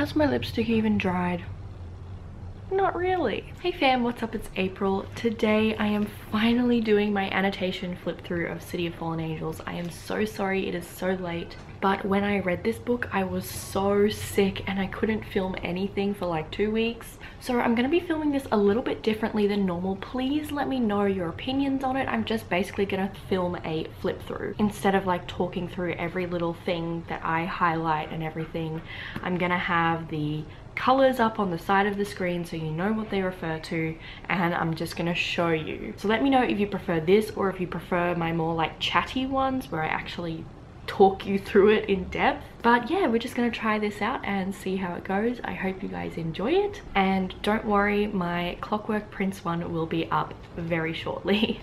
Has my lipstick even dried? Not really. Hey fam, what's up? It's April. Today I am finally doing my annotation flip through of City of Fallen Angels. I am so sorry it is so late, but when I read this book I was so sick and I couldn't film anything for like 2 weeks. So I'm going to be filming this a little bit differently than normal. Please let me know your opinions on it. I'm just basically going to film a flip through. Instead of like talking through every little thing that I highlight and everything, I'm going to have the colors up on the side of the screen so you know what they refer to, and I'm just going to show you. So let me know if you prefer this or if you prefer my more like chatty ones where I actually talk you through it in depth. But yeah, we're just gonna try this out and see how it goes. I hope you guys enjoy it, and don't worry, my Clockwork Prince one will be up very shortly.